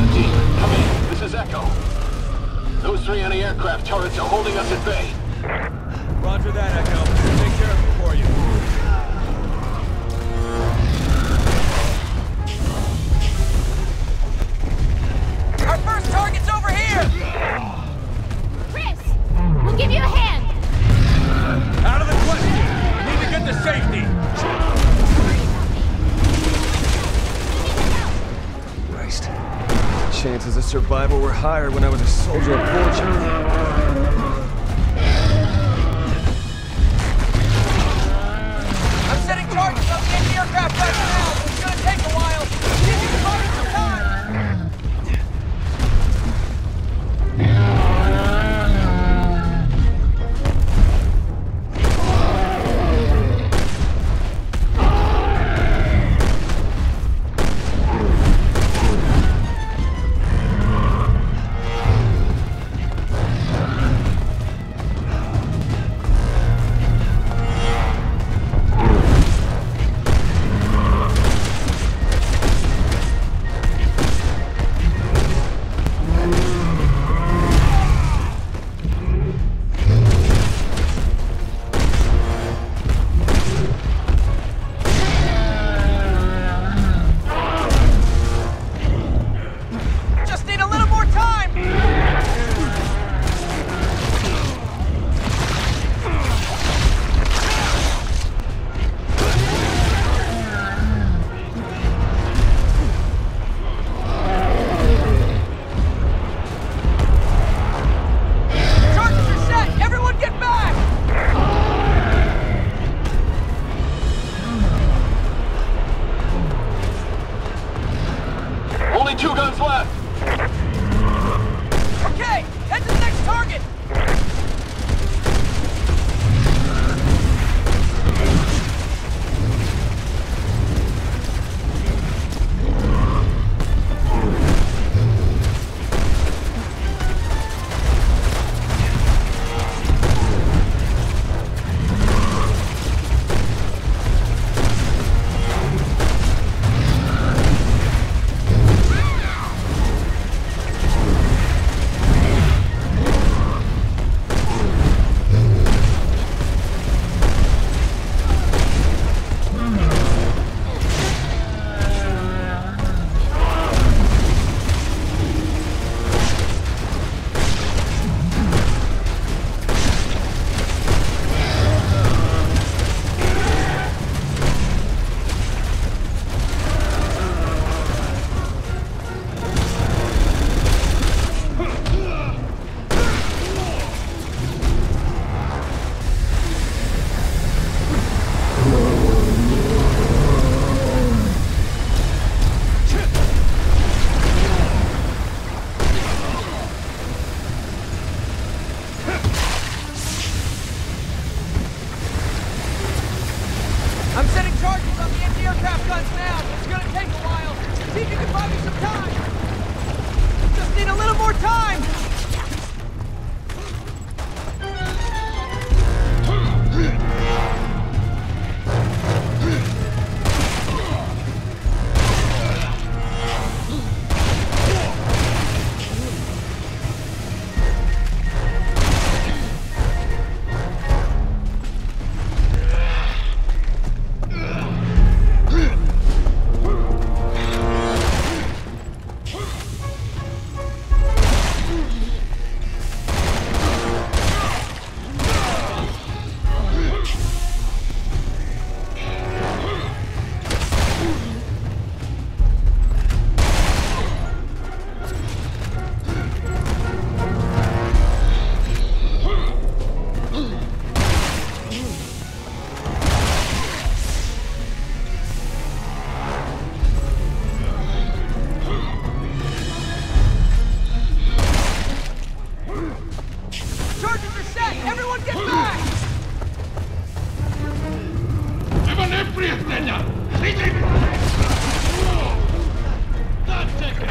entity. Come in. This is Echo. Those three anti-aircraft turrets are holding us at bay. Roger that, Echo. We'll take care of it for you. Our first target's over here! Chris! We'll give you a hand! Out of the question! We need to get to safety! Christ. Chances of survival were higher when I was a soldier of fortune. I'm setting targets on the anti-aircraft right now! It's gonna take a while! We need to find some time!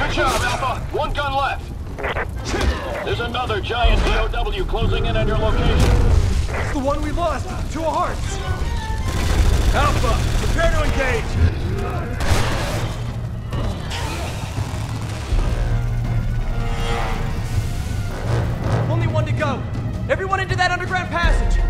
Good job, Alpha. One gun left. There's another giant BOW closing in on your location. It's the one we lost. Two hearts. Alpha, prepare to engage. into that underground passage!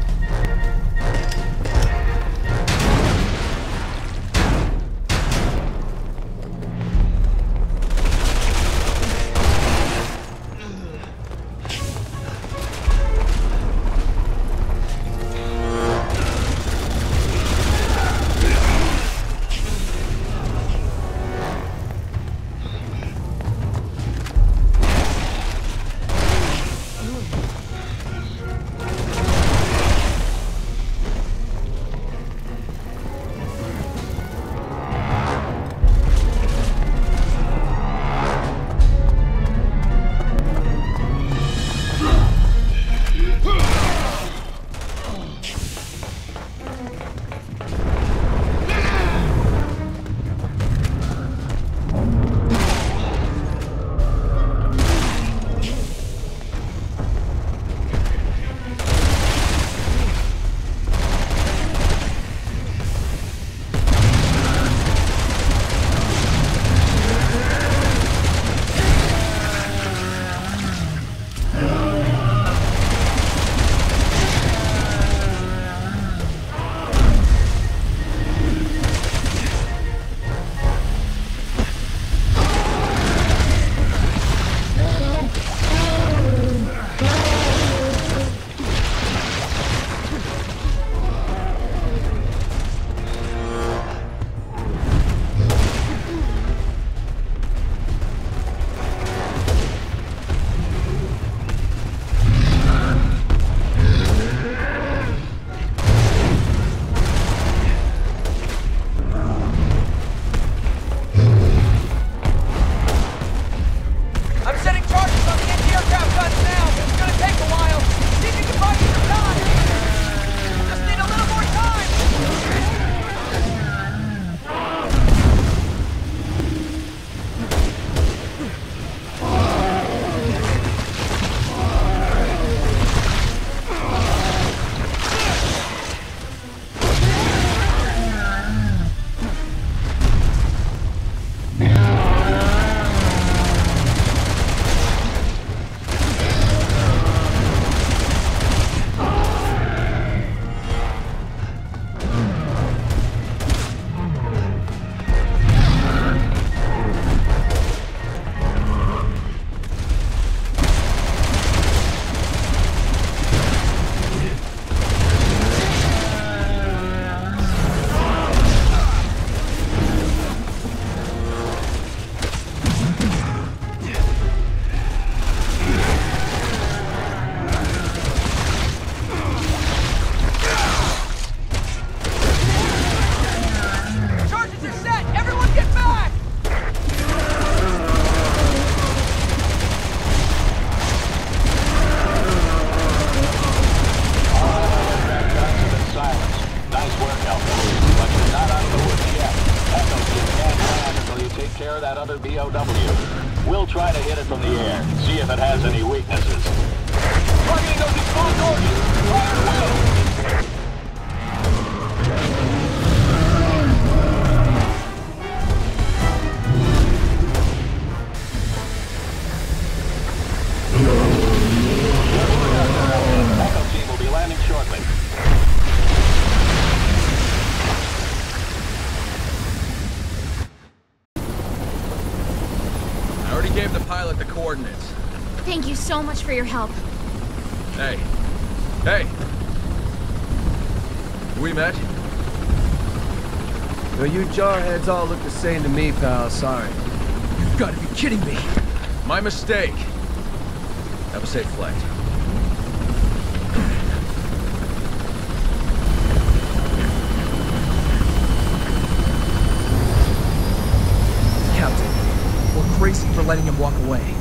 Thank you so much for your help. Hey. Hey! We met? Well, you jarheads all look the same to me, pal. Sorry. You've got to be kidding me. My mistake. Have a safe flight. Captain, we're crazy for letting him walk away.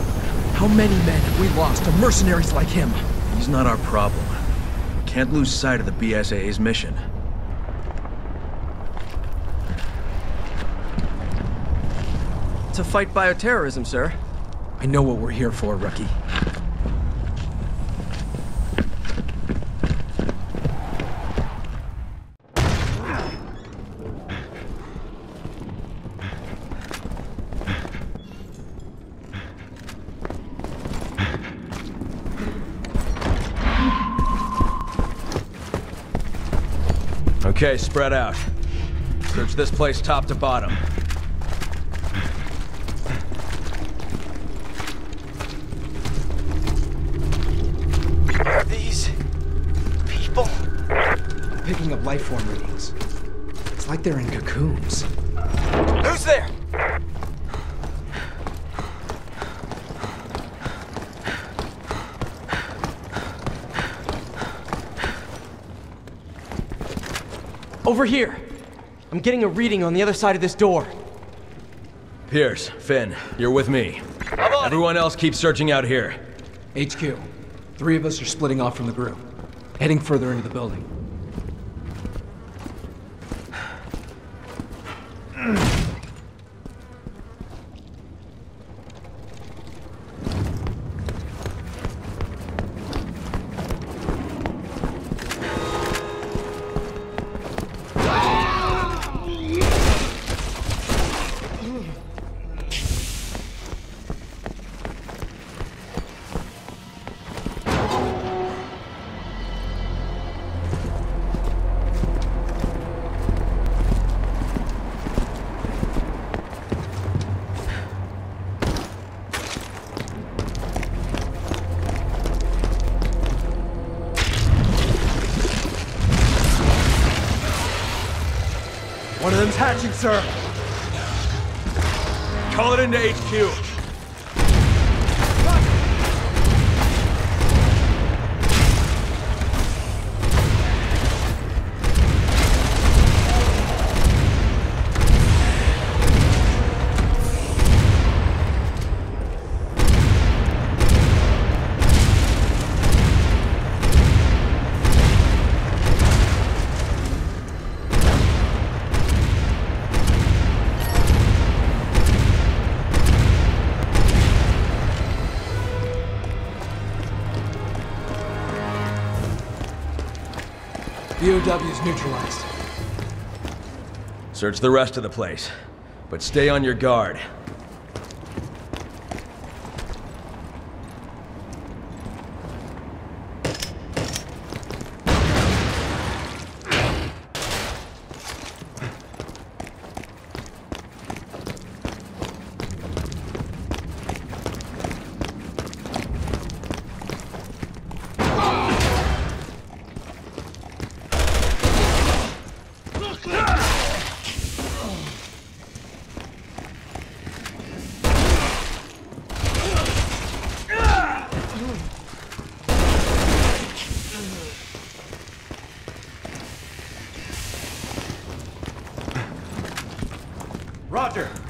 How many men have we lost to mercenaries like him? He's not our problem. Can't lose sight of the BSAA's mission. To fight bioterrorism, sir. I know what we're here for, Rookie. Okay, spread out. Search this place top to bottom. These... people... I'm picking up life form readings. It's like they're in cocoons. Who's there? Over here! I'm getting a reading on the other side of this door. Pierce, Finn, you're with me. Everyone else keep searching out here. HQ, three of us are splitting off from the group, heading further into the building. One of them's hatching, sir. Call it into HQ. BOW's neutralized. Search the rest of the place, but stay on your guard. Roger!